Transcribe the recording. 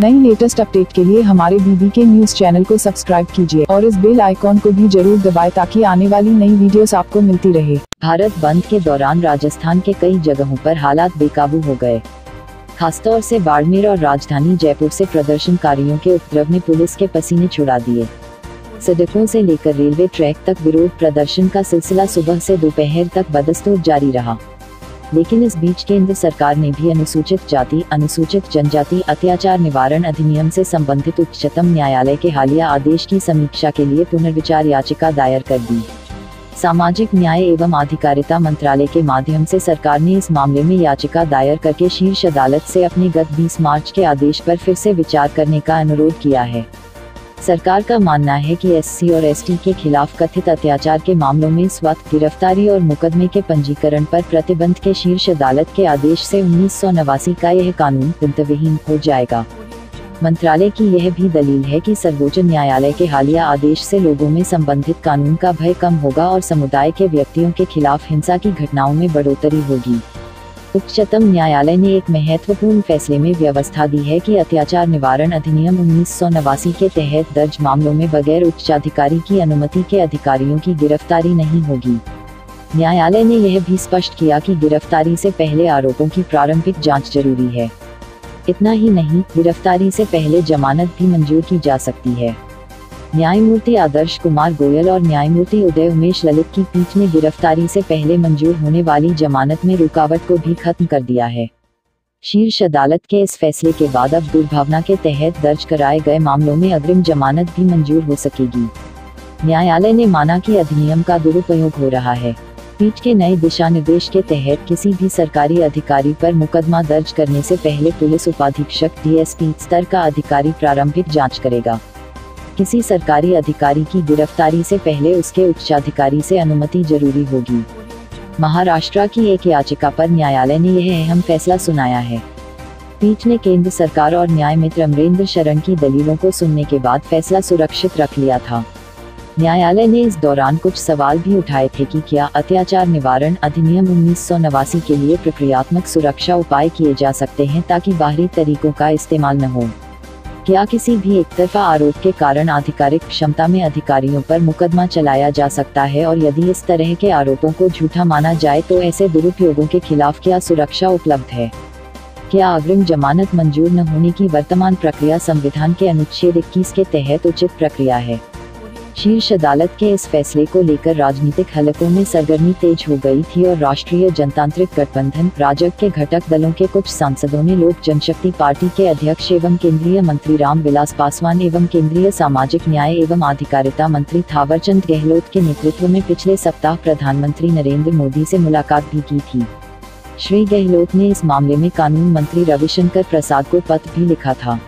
नई latest update के लिए हमारे बीबीके न्यूज चैनल को सब्सक्राइब कीजिए और इस बेल आइकॉन को भी जरूर दबाएं ताकि आने वाली नई वीडियोस आपको मिलती रहे। भारत बंद के दौरान राजस्थान के कई जगहों पर हालात बेकाबू हो गए। खासतौर से बाड़मेर और राजधानी जयपुर से प्रदर्शनकारियों के उपद्रव ने पुलिस के पसीने छुड़ा दिए। सड़कों से लेकर रेलवे ट्रैक तक विरोध प्रदर्शन का सिलसिला सुबह से दोपहर तक बदस्तूर जारी रहा। लेकिन इस बीच केंद्र सरकार ने भी अनुसूचित जाति अनुसूचित जनजाति अत्याचार निवारण अधिनियम से संबंधित उच्चतम न्यायालय के हालिया आदेश की समीक्षा के लिए पुनर्विचार याचिका दायर कर दी। सामाजिक न्याय एवं आधिकारिता मंत्रालय के माध्यम से सरकार ने इस मामले में याचिका दायर करके शीर्ष अदालत से अपने गत 20 मार्च के आदेश पर फिर से विचार करने का अनुरोध किया है। सरकार का मानना है कि एससी और एसटी के खिलाफ कथित अत्याचार के मामलों में स्वतः गिरफ्तारी और मुकदमे के पंजीकरण पर प्रतिबंध के शीर्ष अदालत के आदेश से 1989 का यह कानून दंतविहीन हो जाएगा। मंत्रालय की यह भी दलील है कि सर्वोच्च न्यायालय के हालिया आदेश से लोगों में संबंधित कानून का भय कम होगा और समुदाय के व्यक्तियों के खिलाफ हिंसा की घटनाओं में बढ़ोतरी होगी। उच्चतम न्यायालय ने एक महत्वपूर्ण फैसले में व्यवस्था दी है कि अत्याचार निवारण अधिनियम 1989 के तहत दर्ज मामलों में बगैर उच्चाधिकारी की अनुमति के अधिकारियों की गिरफ्तारी नहीं होगी। न्यायालय ने यह भी स्पष्ट किया कि गिरफ्तारी से पहले आरोपों की प्रारंभिक जाँच जरूरी है। इतना ही नहीं, गिरफ्तारी से पहले जमानत भी मंजूर की जा सकती है। न्यायमूर्ति आदर्श कुमार गोयल और न्यायमूर्ति उदय उमेश ललित की पीठ ने गिरफ्तारी से पहले मंजूर होने वाली जमानत में रुकावट को भी खत्म कर दिया है। शीर्ष अदालत के इस फैसले के बाद अब दुर्भावना के तहत दर्ज कराए गए मामलों में अग्रिम जमानत भी मंजूर हो सकेगी। न्यायालय ने माना कि अधिनियम का दुरुपयोग हो रहा है। पीठ के नए दिशा निर्देश के तहत किसी भी सरकारी अधिकारी पर मुकदमा दर्ज करने से पहले पुलिस उपाधीक्षक डीएसपी स्तर का अधिकारी प्रारंभिक जांच करेगा। किसी सरकारी अधिकारी की गिरफ्तारी से पहले उसके उच्चाधिकारी से अनुमति जरूरी होगी। महाराष्ट्र की एक याचिका पर न्यायालय ने यह अहम फैसला सुनाया है। पीठ ने केंद्र सरकार और न्याय मित्र अमरेंद्र शरण की दलीलों को सुनने के बाद फैसला सुरक्षित रख लिया था। न्यायालय ने इस दौरान कुछ सवाल भी उठाए थे कि क्या अत्याचार निवारण अधिनियम 1989 के लिए प्रक्रियात्मक सुरक्षा उपाय किए जा सकते हैं ताकि बाहरी तरीकों का इस्तेमाल न हो। क्या किसी भी एकतरफा आरोप के कारण आधिकारिक क्षमता में अधिकारियों पर मुकदमा चलाया जा सकता है और यदि इस तरह के आरोपों को झूठा माना जाए तो ऐसे दुरुपयोगों के खिलाफ क्या सुरक्षा उपलब्ध है। क्या अग्रिम जमानत मंजूर न होने की वर्तमान प्रक्रिया संविधान के अनुच्छेद 21 के तहत उचित प्रक्रिया है। शीर्ष अदालत के इस फैसले को लेकर राजनीतिक हलकों में सरगर्मी तेज हो गई थी और राष्ट्रीय जनतांत्रिक गठबंधन राजग के घटक दलों के कुछ सांसदों ने लोक जनशक्ति पार्टी के अध्यक्ष एवं केंद्रीय मंत्री रामविलास पासवान एवं केंद्रीय सामाजिक न्याय एवं आधिकारिता मंत्री थावरचंद गहलोत के नेतृत्व में पिछले सप्ताह प्रधानमंत्री नरेंद्र मोदी से मुलाकात भी की थी। श्री गहलोत ने इस मामले में कानून मंत्री रविशंकर प्रसाद को पत्र भी लिखा था।